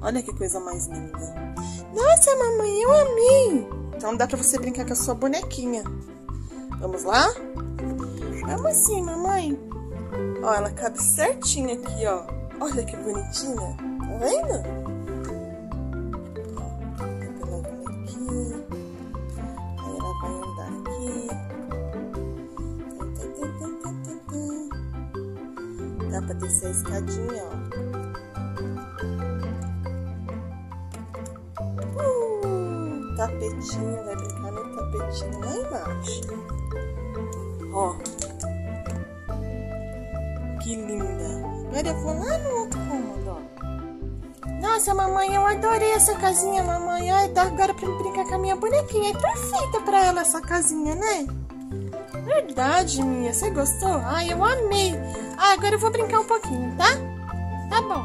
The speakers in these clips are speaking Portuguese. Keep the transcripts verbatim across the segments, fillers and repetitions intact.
Olha que coisa mais linda. Nossa, mamãe, eu amei. Então dá pra você brincar com a sua bonequinha. Vamos lá? Vamos sim, mamãe. Ó, ela cabe certinho aqui, ó. Olha que bonitinha. Tá vendo? Ó, tá pegando aqui. Aí ela vai andar aqui. Dá pra descer a escadinha, ó. Tapetinho, vai brincar no tapetinho lá embaixo. Ó, que linda. Agora eu vou lá no outro cômodo, ó. Nossa, mamãe, eu adorei essa casinha, mamãe. Ai, dá agora pra eu brincar com a minha bonequinha. É perfeita pra ela essa casinha, né? Verdade, minha. Você gostou? Ai, eu amei. Ah, agora eu vou brincar um pouquinho, tá? Tá bom.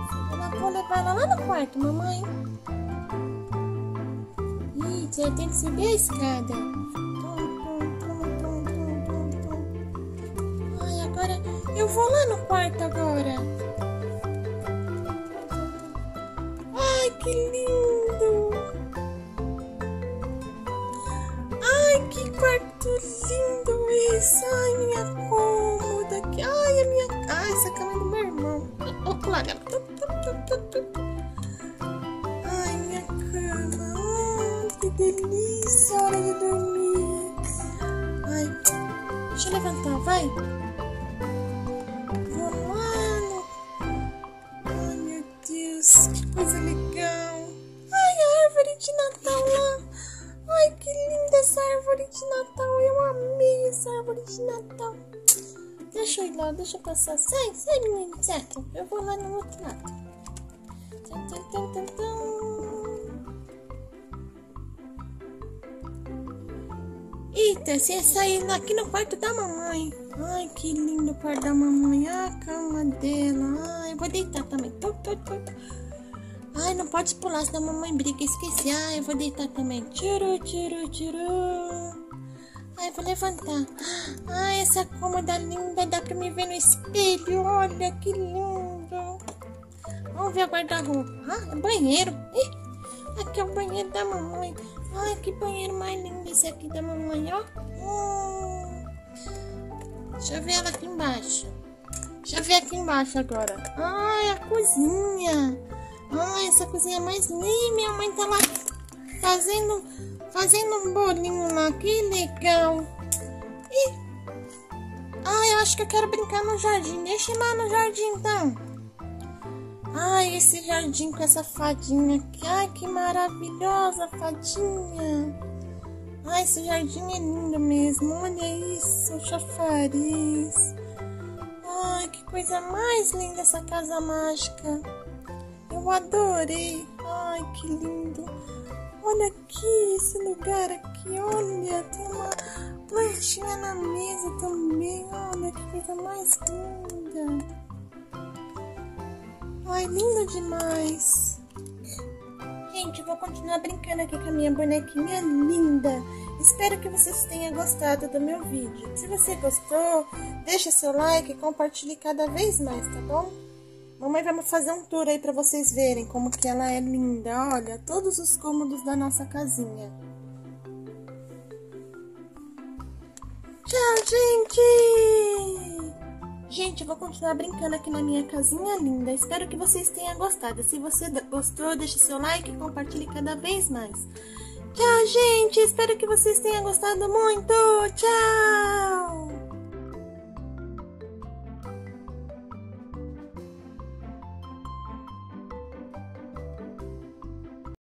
Eu vou levar ela lá no quarto, mamãe. Você tem que subir a escada. Ai, agora eu vou lá no quarto agora. Ai, que lindo. Ai, que quarto lindo esse. Ai, minha cômoda. Ai, a minha... Ai, essa cama é do meu irmão. Ai, minha cama. Que delícia, hora de dormir. Ai, deixa eu levantar, vai. Vamos lá. Ai, meu Deus, que coisa legal. Ai, a árvore de Natal lá. Ai, que linda essa árvore de Natal. Eu amei essa árvore de Natal. Deixa eu ir lá, deixa eu passar. Sai, sai, menino, certo? Eu vou lá no outro lado. Tum, tum, tum, tum, tum. Eita, você ia sair aqui no quarto da mamãe. Ai, que lindo o quarto da mamãe. Ah, a cama dela. Ai, eu vou deitar também. Tô, tô, tô, tô. Ai, não pode pular, senão a mamãe briga. Esqueci. Ai, eu vou deitar também. Tiro, tiro, tiro. Ai, eu vou levantar. Ai, essa cômoda linda. Dá pra me ver no espelho. Olha, que lindo. Vamos ver o guarda-roupa. Ah, é banheiro. Ih, aqui é o banheiro da mamãe. Ai, que banheiro mais lindo esse aqui da mamãe, ó. Hum. Deixa eu ver ela aqui embaixo. Deixa eu ver aqui embaixo agora. Ai, a cozinha. Ai, essa cozinha é mais linda. Minha mãe tá lá fazendo, fazendo um bolinho lá. Que legal. Ih. Ai, eu acho que eu quero brincar no jardim. Deixa eu ir lá no jardim, então. Ai, esse jardim com essa fadinha aqui. Ai, que maravilhosa fadinha. Ai, esse jardim é lindo mesmo. Olha isso, chafariz. Ai, que coisa mais linda essa casa mágica. Eu adorei. Ai, que lindo. Olha aqui, esse lugar aqui. Olha, tem uma plantinha na mesa também. Olha, que coisa mais linda. Ai, lindo demais. Gente, eu vou continuar brincando aqui com a minha bonequinha linda. Espero que vocês tenham gostado do meu vídeo. Se você gostou, deixa seu like e compartilhe cada vez mais, tá bom? Mamãe vai fazer um tour aí pra vocês verem como que ela é linda. Olha, todos os cômodos da nossa casinha. Tchau, gente! Gente, eu vou continuar brincando aqui na minha casinha linda. Espero que vocês tenham gostado. Se você gostou, deixe seu like e compartilhe cada vez mais. Tchau, gente! Espero que vocês tenham gostado muito! Tchau!